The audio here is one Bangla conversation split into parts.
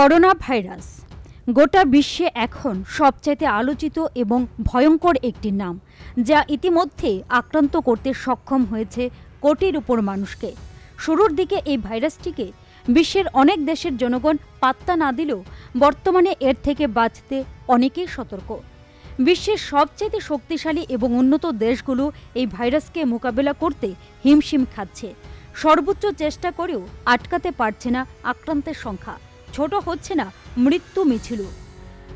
करोना भाइरस गोटा विश्वे एखन सबचाइते आलोचित एवं भयंकर एकटी नाम जा इतिमध्ये आक्रांत करते सक्षम हयेछे कोटिर उपर मानुषके। शुरूर दिके एई भाइरसटिके विश्वेर अनेक देशेर जनगण पात्ता ना दिलेओ बर्तमाने एर थेके बाँचते अनेकेई सतर्क। विश्वेर सबचेये शक्तिशाली एवं उन्नत देशगुलो एई भाइरसके मोकाबेला करते हिमशिम खाচ্ছে। सर्वोच्च चेष्टा करेও আটকাতে পারছে না আক্রান্তের সংখ্যা, ছোট হচ্ছে না মৃত্যু মিছিল।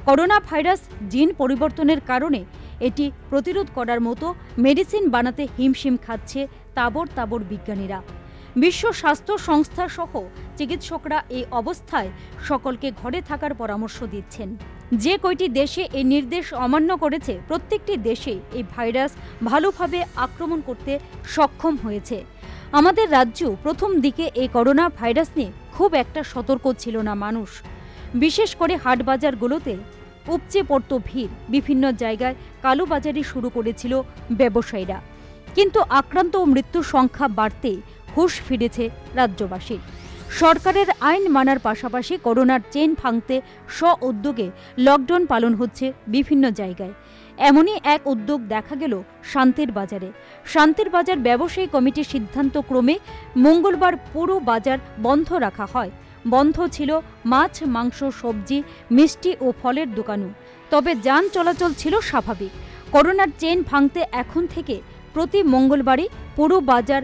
করোনা ভাইরাস জিন পরিবর্তনের কারণে এটি প্রতিরোধ করার মতো মেডিসিন বানাতে হিমশিম খাচ্ছে তাবড় তাবড় বিজ্ঞানীরা। বিশ্ব স্বাস্থ্য সংস্থা সহ চিকিৎসকরা এই অবস্থায় সকলকে ঘরে থাকার পরামর্শ দিচ্ছেন। যে কয়টি দেশে এই নির্দেশ অমান্য করেছে প্রত্যেকটি দেশে এই ভাইরাস ভালোভাবে আক্রমণ করতে সক্ষম হয়েছে। আমাদের রাজ্য প্রথম দিকে এই করোনা ভাইরাস নিয়ে খুব একটা সতর্ক ছিল না মানুষ। বিশেষ করে হাটবাজারগুলোতে উপচে পড়ত ভিড়, বিভিন্ন জায়গায় কালোবাজারি শুরু করেছিল ব্যবসায়ীরা। কিন্তু আক্রান্ত ও মৃত্যুর সংখ্যা বাড়তে হুঁশ ফিরেছে রাজ্যবাসী। সরকারের আইন মানার পাশাপাশি করোনার চেইন ভাঙতে স্ব-উদ্যোগে লকডাউন পালন হচ্ছে বিভিন্ন জায়গায়। এমনই এক উদ্যোগ দেখা গেল শান্তির বাজারে। শান্তির বাজার ব্যবসায়ী কমিটির সিদ্ধান্ত ক্রমে মঙ্গলবার পুরো বাজার বন্ধ রাখা হয়। বন্ধ ছিল মাছ, মাংস, সবজি, মিষ্টি ও ফলের দোকানও। তবে যান চলাচল ছিল স্বাভাবিক। করোনার চেইন ভাঙতে এখন থেকে প্রতি মঙ্গলবারই পুরো বাজার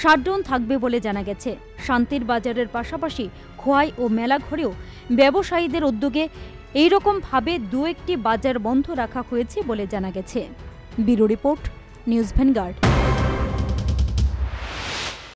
শাটডাউন থাকবে বলে জানা গেছে। শান্তির বাজারের পাশাপাশি খোয়াই ও মেলাঘরেও ব্যবসায়ীদের উদ্যোগে এইরকমভাবে দু একটি বাজার বন্ধ রাখা হয়েছে বলে জানা গেছে। Bureau report, news vanguard.